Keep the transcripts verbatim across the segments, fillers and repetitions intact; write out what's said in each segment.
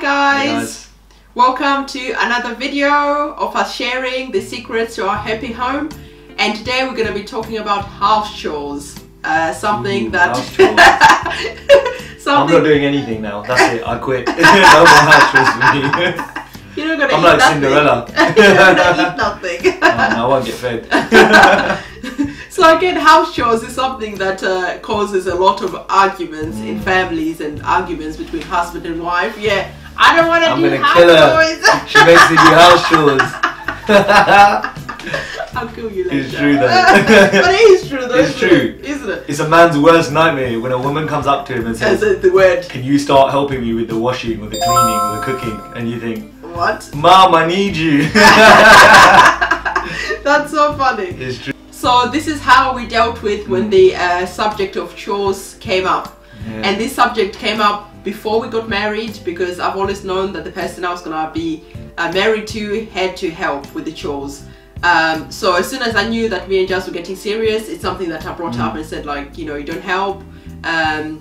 guys. Hey guys, welcome to another video of us sharing the secrets to our happy home, and today we're going to be talking about house chores. Uh, something Ooh, that house chores. something... I'm not doing anything now, that's it, I quit. No more house chores for me. You're not gonna I'm eat like nothing. Cinderella. You're not gonna eat nothing. Oh, no, I won't get fed. So again, house chores is something that uh, causes a lot of arguments mm. in families and arguments between husband and wife. Yeah, I don't want to do house kill her. chores. She makes me do house chores. I'll kill you later. It's true though. But it is true though. It's isn't true, it? isn't it? It's a man's worst nightmare when a woman comes up to him and says, As the word. "Can you start helping me with the washing, or the cleaning, or the cooking?" And you think, "What? Mom, I need you." That's so funny. It's true. So this is how we dealt with when the uh, subject of chores came up. Yeah. And this subject came up before we got married, because I've always known that the person I was going to be uh, married to had to help with the chores. Um, so as soon as I knew that me and Jess were getting serious, it's something that I brought mm. up and said, like, you know, you don't help. Um,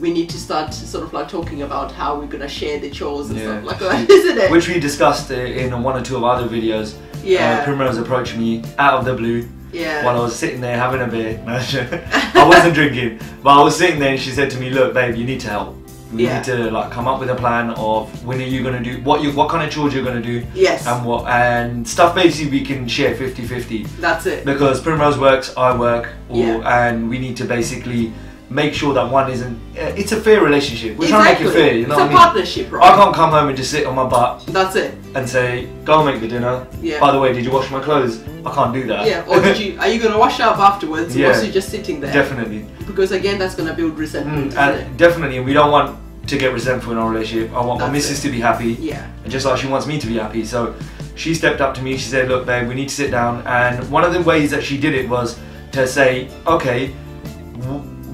we need to start sort of like talking about how we're going to share the chores and yeah. stuff like that, isn't it? Which we discussed in one or two of other videos. Yeah. Uh, Primrose approached me out of the blue. Yeah. While I was sitting there having a beer, I wasn't drinking, but I was sitting there and she said to me, "Look, babe, you need to help. We yeah. need to like come up with a plan of when are you gonna do what you what kind of chores you're gonna do, yes, and what and stuff." Basically, we can share fifty fifty. That's it. Because Primrose works, I work, or, yeah. and we need to basically make sure that one isn't. It's a fair relationship. We're exactly. trying to make it fair. You know it's what a I mean? partnership, right? I can't come home and just sit on my butt. That's it. And say, "Go make the dinner. Yeah. By the way, did you wash my clothes?" I can't do that. Yeah. Or did you? Are you gonna wash up afterwards? Yeah. Or are you just sitting there? Definitely. Because again, that's gonna build resentment. Mm, and it? Definitely, we don't want to get resentful in our relationship. I want that's my missus it. to be happy. Yeah. And just like she wants me to be happy, so she stepped up to me. She said, "Look, babe, we need to sit down." And one of the ways that she did it was to say, "Okay,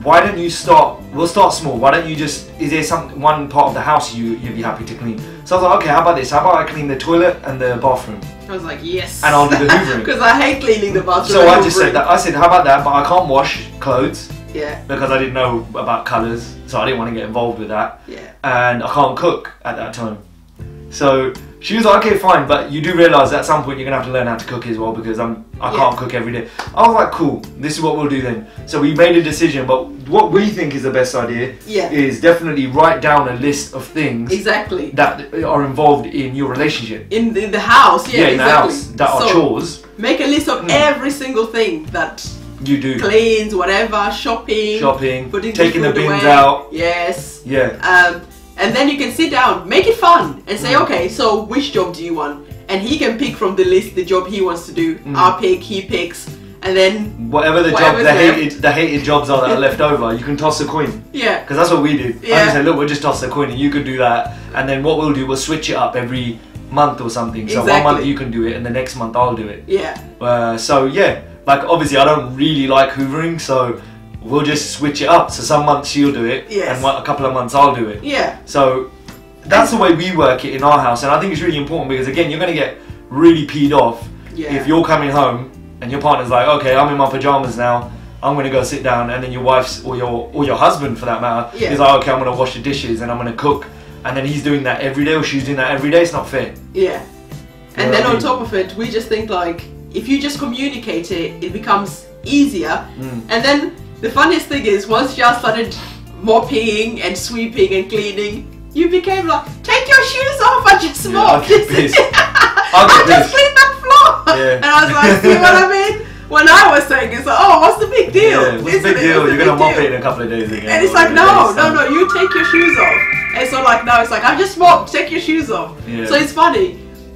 why don't you start, we'll start small, why don't you just, is there some one part of the house you, you'd be happy to clean?" So I was like, "Okay, how about this, how about I clean the toilet and the bathroom?" I was like, "Yes." And I'll do the hoovering. Because I hate cleaning the bathroom. So I just said that, I said, "How about that, but I can't wash clothes." Yeah. Because I didn't know about colours, so I didn't want to get involved with that. Yeah. And I can't cook at that time. So she was like, "Okay, fine, but you do realise at some point you're gonna have to learn how to cook as well, because I'm I yeah. can't cook every day." I was like, "Cool, this is what we'll do then." So we made a decision, but what we think is the best idea yeah. is definitely write down a list of things exactly that are involved in your relationship. In, in the house, yeah, yeah in exactly. the house that so are chores. Make a list of mm. every single thing that you do. Cleans, whatever, shopping, shopping, putting taking the, the bins away. out. Yes. Yeah. Um, And then you can sit down, make it fun, and say, mm. "Okay, so which job do you want?" And he can pick from the list the job he wants to do. Mm. I pick, he picks, and then whatever the job, the hated, the hated jobs are that are left over, you can toss a coin. Yeah, because that's what we did. Yeah. I just said, "Look, we'll just toss a coin, and you can do that." And then what we'll do, we'll switch it up every month or something. So exactly. one month you can do it, and the next month I'll do it. Yeah. Uh, so yeah, like obviously I don't really like hoovering, so we'll just switch it up. So some months you'll do it, yes. and a couple of months I'll do it. Yeah. So that's the way we work it in our house, and I think it's really important, because again, you're going to get really peed off yeah. if you're coming home and your partner's like, "Okay, I'm in my pajamas now, I'm going to go sit down," and then your wife's or your or your husband for that matter yeah. is like, "Okay, I'm going to wash the dishes and I'm going to cook," and then he's doing that every day or she's doing that every day. It's not fair. Yeah. You and then I mean? on top of it, we just think like if you just communicate it, it becomes easier, mm. and then. The funniest thing is, once Jess started mopping and sweeping and cleaning, you became like, "Take your shoes off, I just mopped. Yeah, I just, I just cleaned that floor." Yeah. And I was like, "See what I mean?" When I was saying it's like, "Oh, what's the big deal?" Yeah, what's the big deal? You're going to mop it in a couple of days again. And it's like, no, no, no, you take your shoes off. And so like, now it's like, "I just mopped, take your shoes off." Yeah. So it's funny.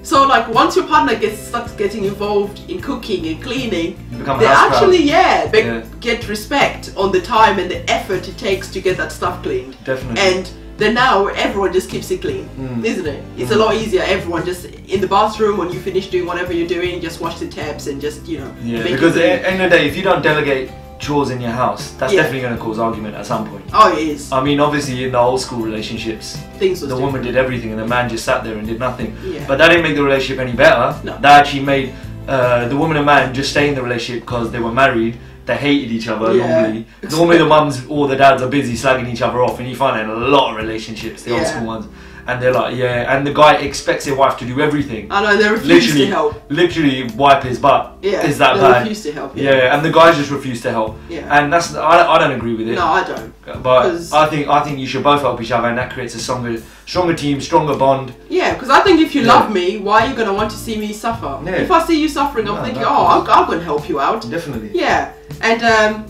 So like once your partner gets starts getting involved in cooking and cleaning, they actually yeah, they yeah get respect on the time and the effort it takes to get that stuff cleaned. Definitely. And then now everyone just keeps it clean, mm. isn't it? It's mm. a lot easier. Everyone just in the bathroom when you finish doing whatever you're doing, just wash the taps and just you know. Yeah. Make because at the end of the day, if you don't delegate chores in your house, that's yeah. definitely going to cause argument at some point. Oh, it is. I mean, obviously in the old school relationships, Things the different. woman did everything and the man just sat there and did nothing. Yeah. But that didn't make the relationship any better. No. That actually made uh, the woman and man just stay in the relationship because they were married. They hated each other yeah. normally. Normally the mums or the dads are busy slagging each other off, and you find that in a lot of relationships, the yeah. old school ones. and they're like, yeah, and the guy expects their wife to do everything. I know, they refuse literally, to help. Literally wipe his butt. Yeah, is that they bad? refuse to help. Yeah. yeah, and the guys just refuse to help. Yeah, and that's I, I don't agree with it. No, I don't. But I think I think you should both help each other, and that creates a stronger stronger team, stronger bond. Yeah, because I think if you yeah. love me, why are you gonna want to see me suffer? Yeah. If I see you suffering, I'm no, thinking, no, oh, I'm, I'm gonna help you out. Definitely. Yeah, and um.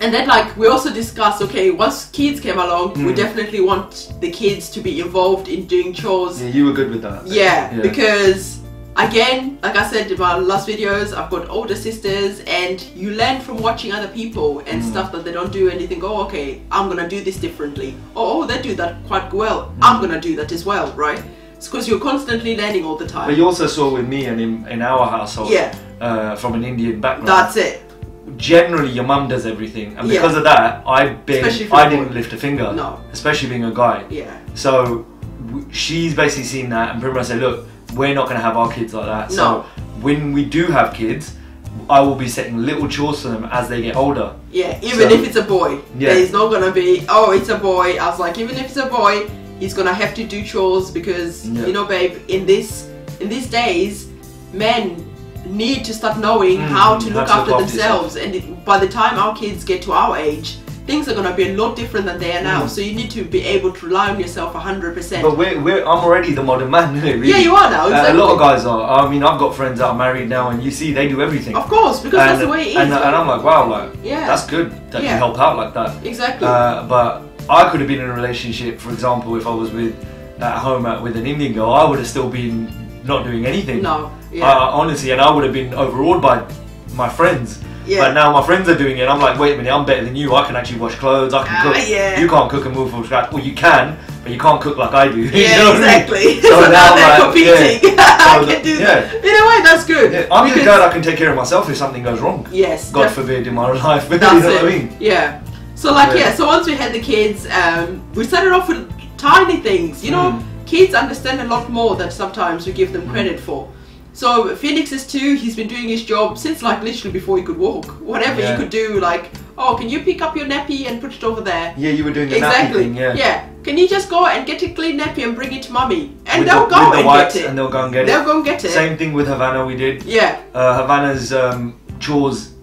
And then, like, we also discussed, okay, once kids came along, mm. we definitely want the kids to be involved in doing chores. Yeah, you were good with that. Yeah, yeah, because, again, like I said in my last videos, I've got older sisters, and you learn from watching other people and mm. stuff that they don't do, and you think, oh, okay, I'm going to do this differently. Or, oh, they do that quite well. Mm. I'm going to do that as well, right? It's because you're constantly learning all the time. But you also saw with me and in, in our household, yeah. uh, from an Indian background. That's it. Generally, your mum does everything, and because yeah. of that, I been, I didn't boy. lift a finger. No, especially being a guy. Yeah. So w she's basically seen that, and Primrose said, "Look, we're not going to have our kids like that. No. So when we do have kids, I will be setting little chores for them as they get older. Yeah, even so, if it's a boy, yeah, it's not going to be. Oh, it's a boy. I was like, even if it's a boy, he's going to have to do chores because yeah. you know, babe, in this in these days, men need to start knowing mm, how to look after themselves, and it, by the time our kids get to our age, things are going to be a lot different than they are now. Mm. So you need to be able to rely on yourself one hundred percent. But we're, we're, I'm already the modern man, really. Yeah, you are now. Exactly. Uh, a lot of guys are. I mean, I've got friends that are married now, and you see they do everything. Of course, because and, that's the way it is. And, right? and I'm like, wow, like, yeah. that's good that yeah. you help out like that. Exactly. Uh, but I could have been in a relationship, for example, if I was with at home at, with an Indian girl, I would have still been not doing anything. No. Yeah. Uh, honestly, and I would have been overawed by my friends, yeah. but now my friends are doing it, and I'm like, wait a minute, I'm better than you. I can actually wash clothes, I can uh, cook. Yeah. You can't cook and move from scratch. Well, you can, but you can't cook like I do. Yeah, you know exactly. I mean? So, so now they're like, competing. Yeah. I can do yeah. that. In a way, that's good. Yeah. I'm the guy that can take care of myself if something goes wrong. Yes. God forbid in my life, but that's you know it. what I mean? Yeah. So like, yeah. yeah, so once we had the kids, um, we started off with tiny things, you know, mm. kids understand a lot more than sometimes we give them mm. credit for. So Phoenix is two, he's been doing his job since like literally before he could walk. Whatever yeah. he could do, like, oh, can you pick up your nappy and put it over there? Yeah, you were doing the exactly. nappy thing, yeah. Yeah, can you just go and get a clean nappy and bring it to mummy? And with they'll the, go and the get it. And they'll go and get they'll it. They'll go and get it. Same thing with Havana we did. Yeah. Uh, Havana's um, chores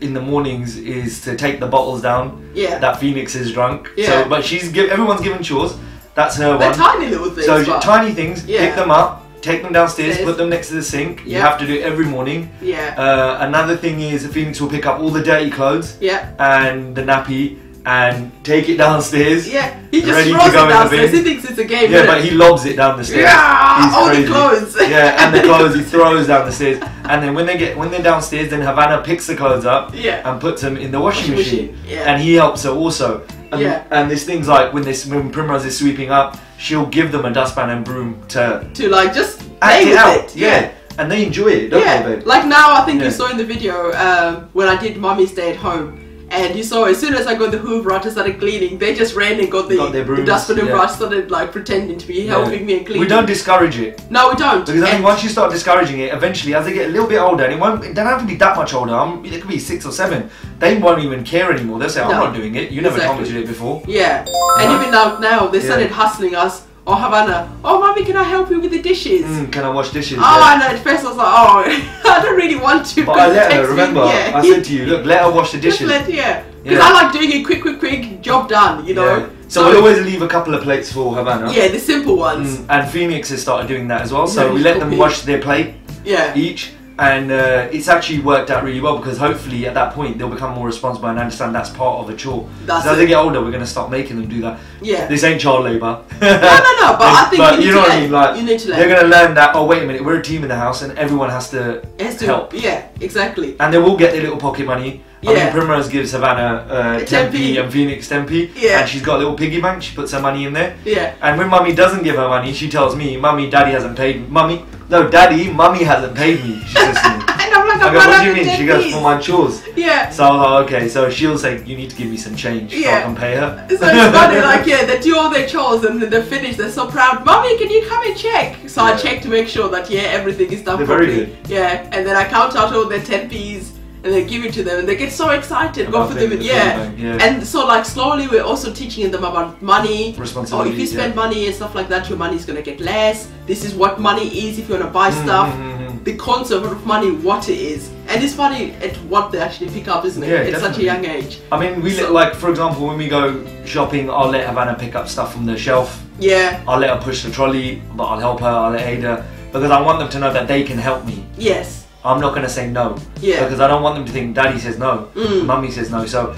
in the mornings is to take the bottles down yeah. that Phoenix is drunk. Yeah. So, but she's give, everyone's given chores, that's her They're one. tiny little things. So but, tiny things, yeah. pick them up. Take them downstairs, Says. put them next to the sink. Yep. You have to do it every morning. Yeah. Uh, another thing is Phoenix will pick up all the dirty clothes yeah. and the nappy and take it downstairs. Yeah, he just ready throws to go it downstairs. He thinks it's a game. Yeah, but it? he lobs it down the stairs. Yeah, He's all crazy. the clothes. Yeah, and the clothes he throws down the stairs. And then when they get when they're downstairs, then Havana picks the clothes up yeah. and puts them in the washing, washing machine. machine. Yeah. And he helps her also. And, yeah. and there's things like when this when Primrose is sweeping up, she'll give them a dustpan and broom to to like just act it out. It. Yeah. yeah, and they enjoy it, don't yeah. they? Babe? Like now, I think yeah. you saw in the video um, when I did Mummy's Day at Home, and you saw as soon as I got the hoover out and started cleaning, they just ran and got the, got their brooms, the dustpan and yeah. brush, started like pretending to be yeah. helping me and cleaning. We don't discourage it. No, we don't. Because I think once you start discouraging it, eventually as they get a little bit older, and it won't, they don't have to be that much older, um, it could be six or seven, they won't even care anymore. They'll say, I'm no. not doing it, you never exactly. commented it before. Yeah, and uh, even now, now they started yeah. hustling us. Or Havana, oh mommy, can I help you with the dishes? Mm, can I wash dishes? Oh, yeah. I know. At first I was like, oh, I don't really want to. But I let her, remember, yeah. I said to you, look, let her wash the dishes. Let, yeah, because yeah. I like doing it quick, quick, quick, job done, you know. Yeah. So, so we always leave a couple of plates for Havana. Yeah, the simple ones. Mm, and Phoenix has started doing that as well, so no, we let them me. wash their plate yeah. each. And uh, it's actually worked out really well because hopefully at that point they'll become more responsible and understand that's part of a chore. That's so as they get older, we're going to start making them do that. Yeah. This ain't child labour. no, no, no. But I think but you, need you know to what I mean. Like you need to they're going to learn that. Oh wait a minute, we're a team in the house and everyone has to, has to help. Yeah, exactly. And they will get their little pocket money. I yeah. mean, Primrose gives Havana uh, ten p and Phoenix ten p, yeah. and she's got a little piggy bank. She puts her money in there. Yeah. And when Mummy doesn't give her money, she tells me, "Mummy, Daddy hasn't paid Mummy." No, Daddy, Mummy hasn't paid me. She says to me. And I'm like, I go, "What do you mean?" She goes, "For my chores." Yeah. So I'm like, okay, so she'll say, "You need to give me some change yeah. so I can pay her." So it's funny, like yeah, they do all their chores and then they're finished. They're so proud. Mummy, can you come and check? So yeah. I check to make sure that yeah everything is done they're properly. Very good. Yeah, and then I count out all their ten p's. and they give it to them and they get so excited about go for them, yeah. yeah and so like slowly we're also teaching them about money, responsibility. Oh, if you spend yeah. money and stuff like that, your money is going to get less. This is what money is. If you want to buy stuff, mm-hmm. the concept of money, what it is. And it's funny at what they actually pick up, isn't it? Yeah, at definitely. such a young age. I mean, we so, let, like for example, when we go shopping, I'll let Havana pick up stuff from the shelf. Yeah. I'll let her push the trolley, but I'll help her. I'll aid her because I want them to know that they can help me. Yes. I'm not gonna say no. Yeah. Because I don't want them to think Daddy says no, mm. Mummy says no. So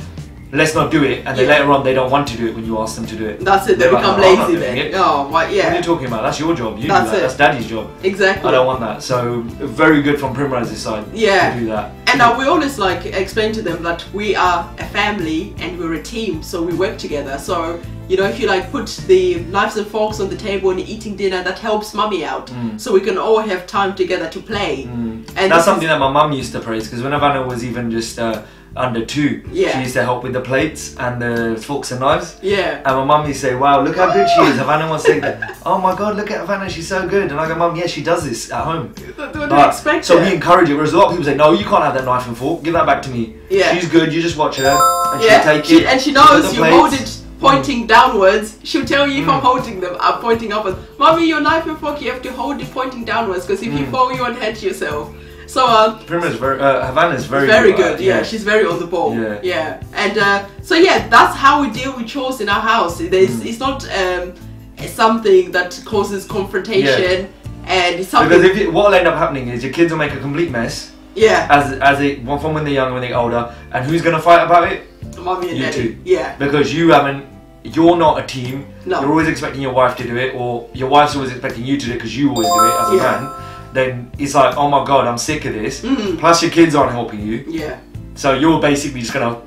let's not do it. And then yeah. later on, they don't want to do it when you ask them to do it. That's it. They They're become like, oh, lazy then. It. Oh, well, yeah. What are you talking about? That's your job. You That's do that. It. That's Daddy's job. Exactly. I don't want that. So very good from Primrose's side. Yeah. To do that. And uh, we always like explain to them that we are a family and we're a team, so we work together. So you know, if you like put the knives and forks on the table and eating dinner, that helps Mummy out. Mm. So we can all have time together to play. Mm. And that's something that my mum used to praise, because when Havana was even just uh, under two, yeah. she used to help with the plates and the forks and knives. Yeah. And my mum used to say, wow, look how good she is. Havana wants to say that. Oh my God, look at Havana, she's so good. And I go, Mum, yeah, she does this at home. What do you expect? So we encourage it, whereas a lot of people say, no, you can't have that knife and fork. Give that back to me. Yeah. She's good, you just watch her and yeah. she'll take she, it. And she knows you hold it. Pointing mm. downwards, she'll tell you if mm. I'm holding them, I'm pointing upwards. Mummy, your knife and fork, you have to hold it pointing downwards, because if mm. you fall, you won't hurt yourself. So, uh, Primrose, uh, Havana's very, very good. good yeah. yeah, she's very on the ball. Yeah, yeah. and uh, so yeah, that's how we deal with chores in our house. There's, mm. It's not um, something that causes confrontation, yeah. and it's something because if it, what will end up happening is your kids will make a complete mess. Yeah, as as it from when they're young, when they're older, and who's gonna fight about it? Mummy and you Daddy. Too. Yeah. Because you haven't, you're not a team. No. You're always expecting your wife to do it, or your wife's always expecting you to do it because you always do it as a yeah. man. Then it's like, oh my God, I'm sick of this. Mm-hmm. Plus your kids aren't helping you. Yeah. So you're basically just gonna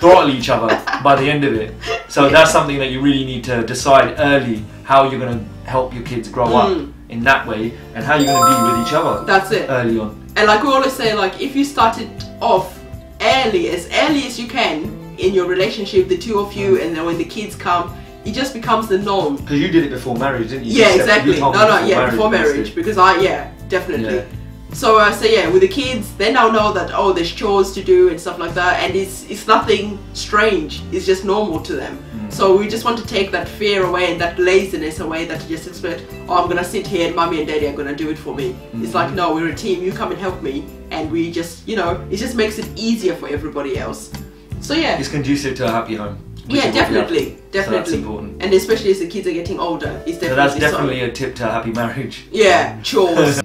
throttle each other by the end of it. So yeah. that's something that you really need to decide early, how you're gonna help your kids grow mm. up in that way, and how you're gonna be with each other. That's it. Early on. And like we always say, like if you started off early, as early as you can in your relationship, the two of you, and then when the kids come, it just becomes the norm. Because you did it before marriage, didn't you? Yeah, you exactly. No, no, before yeah, marriage, before marriage, because I, yeah, definitely. Yeah. So I uh, say, so yeah, with the kids, they now know that oh, there's chores to do and stuff like that, and it's it's nothing strange. It's just normal to them. Mm. So we just want to take that fear away and that laziness away. That you just expect, oh, I'm gonna sit here and Mummy and Daddy are gonna do it for me. Mm-hmm. It's like no, we're a team. You come and help me. And we just, you know, it just makes it easier for everybody else. So yeah. It's conducive to a happy home. Yeah, definitely. Definitely. So that's important. And especially as the kids are getting older. It's definitely so that's definitely so. a tip to a happy marriage. Yeah, chores.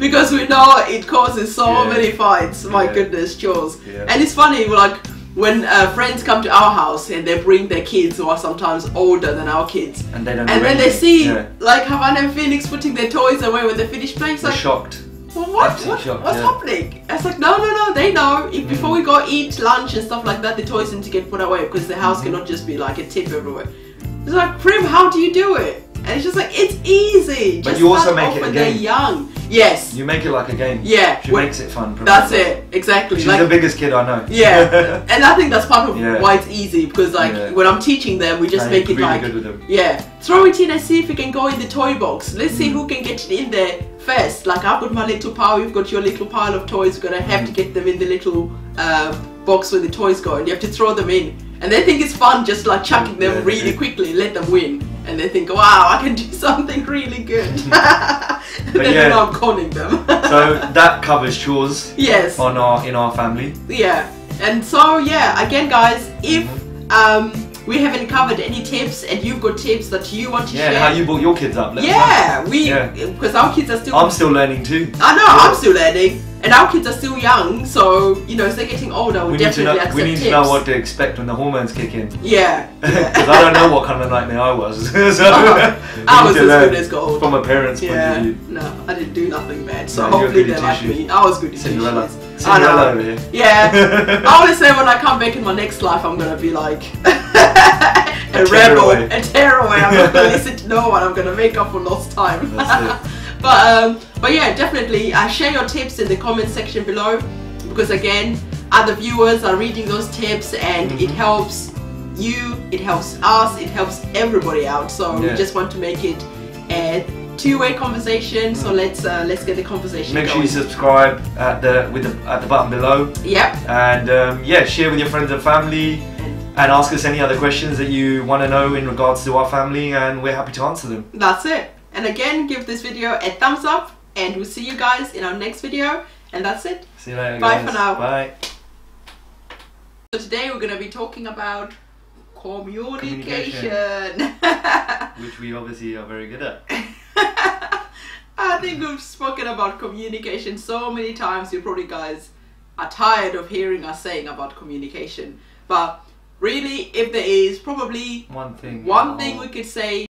Because we know it causes so yeah. many fights. My yeah. goodness, chores. Yeah. And it's funny, like, when uh, friends come to our house and they bring their kids who are sometimes older than our kids, and they don't and when they see, yeah. like, Havana and Phoenix putting their toys away when they finish playing, it's like... They're shocked. Well, what? what shop, what's yeah. happening? I was like, no, no, no, they know. If, mm. Before we go eat lunch and stuff like that, the toys need to get put away because the house mm-hmm. cannot just be like a tip everywhere. It's like, Prim, how do you do it? And it's just like, it's easy. But just you also make it when a game. They're young. Yes. You make it like a game. Yeah. She makes it fun. Probably. That's it. Exactly. She's like, the biggest kid I know. Yeah. And I think that's part of yeah. why it's easy, because like yeah. when I'm teaching them, we just and make it really like, good with them. yeah, throw it in and see if it can go in the toy box. Let's mm. see who can get it in there first. Like I've got my little pile, you've got your little pile of toys. You're gonna have mm. to get them in the little uh, box where the toys go, and you have to throw them in. And they think it's fun, just like chucking them yeah. really quickly, let them win. And they think, wow, I can do something really good. Then yeah. I'm conning them. So that covers chores. Yes. On our in our family. Yeah. And so yeah, again, guys, if um, we haven't covered any tips and you've got tips that you want to yeah, share, yeah, how you brought your kids up. Let yeah, us we because yeah. our kids are still. I'm still learning too. I know yeah. I'm still learning. And our kids are still young, so you know, as they're getting older, we'll we definitely know, accept We need tips. to know what to expect when the hormones kick in. Yeah. Because I don't know what kind of nightmare I was. So uh-huh. I was as good as gold. From a parent's yeah. point of view. No, I didn't do nothing bad, so no, hopefully they like me. I was good at Cinderella. Tissues. Cinderella over here. Yeah. I always say when I come back in my next life, I'm going to be like a, a rebel, away. a tearaway. I'm not going to listen to no one. I'm going to make up for lost time. That's it. But um, but yeah, definitely uh, share your tips in the comment section below, because again, other viewers are reading those tips and mm-hmm. it helps you, it helps us, it helps everybody out. So yeah. we just want to make it uh, two-way conversation. So let's uh, let's get the conversation Make going. Sure you subscribe at the with the, at the button below. Yep. And um, yeah, share with your friends and family, and ask us any other questions that you want to know in regards to our family, and we're happy to answer them. That's it. And again, give this video a thumbs up, and we'll see you guys in our next video. And that's it. See you later, guys. Bye for now. Bye. So today we're going to be talking about communication, communication. which we obviously are very good at. I think we've spoken about communication so many times, you probably guys are tired of hearing us saying about communication. But really, if there is probably one thing, one thing we could say